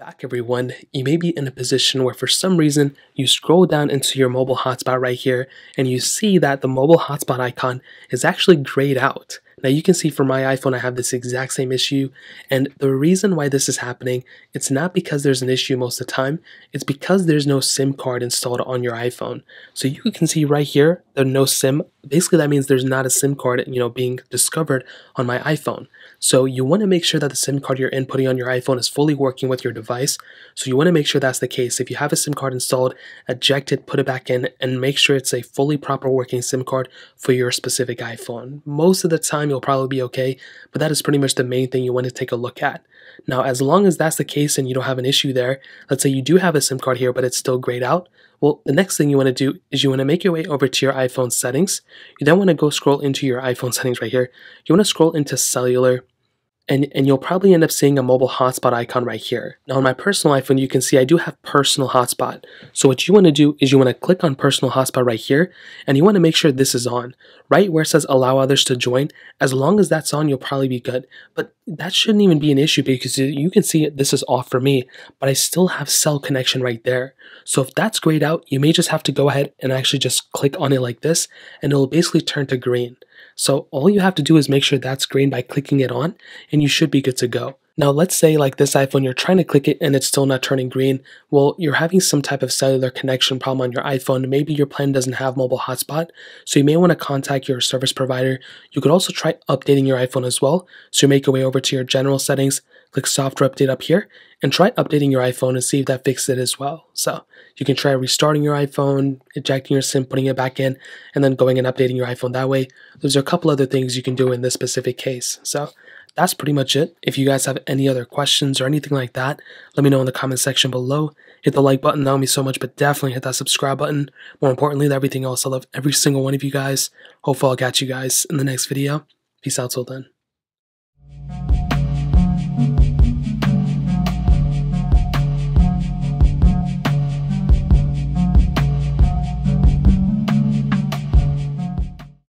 back, everyone. You may be in a position where for some reason you scroll down into your mobile hotspot right here and you see that the mobile hotspot icon is actually grayed out. Now you can see for my iPhone I have this exact same issue, and the reason why this is happening, it's not because there's an issue most of the time, it's because there's no SIM card installed on your iPhone. So you can see right here, the no SIM, basically that means there's not a SIM card, you know, being discovered on my iPhone. So you want to make sure that the SIM card you're inputting on your iPhone is fully working with your device. So you want to make sure that's the case. If you have a SIM card installed, eject it, put it back in, and make sure it's a fully proper working SIM card for your specific iPhone. Most of the time you'll probably be okay, but that is pretty much the main thing you want to take a look at. Now, as long as that's the case and you don't have an issue there, let's say you do have a SIM card here, but it's still grayed out. Well, the next thing you want to do is you want to make your way over to your iPhone settings. You then want to go scroll into your iPhone settings right here. You want to scroll into cellular, and you'll probably end up seeing a mobile hotspot icon right here. Now, on my personal iPhone, you can see I do have personal hotspot. So what you want to do is you want to click on personal hotspot right here, and you want to make sure this is on. Right where it says allow others to join, as long as that's on, you'll probably be good. But that shouldn't even be an issue because you can see this is off for me, but I still have cell connection right there. So if that's grayed out, you may just have to go ahead and actually just click on it like this, and it'll basically turn to green. So all you have to do is make sure that's green by clicking it on, and you should be good to go. Now let's say like this iPhone, you're trying to click it and it's still not turning green. Well, you're having some type of cellular connection problem on your iPhone. Maybe your plan doesn't have mobile hotspot, so you may want to contact your service provider. You could also try updating your iPhone as well. So you make your way over to your general settings, click software update up here, and try updating your iPhone and see if that fixed it as well. So you can try restarting your iPhone, ejecting your SIM, putting it back in, and then going and updating your iPhone that way. There's a couple other things you can do in this specific case. So that's pretty much it. If you guys have any other questions or anything like that, let me know in the comment section below. Hit the like button, that would mean so much, but definitely hit that subscribe button. More importantly than everything else, I love every single one of you guys. Hopefully I'll catch you guys in the next video. Peace out till then.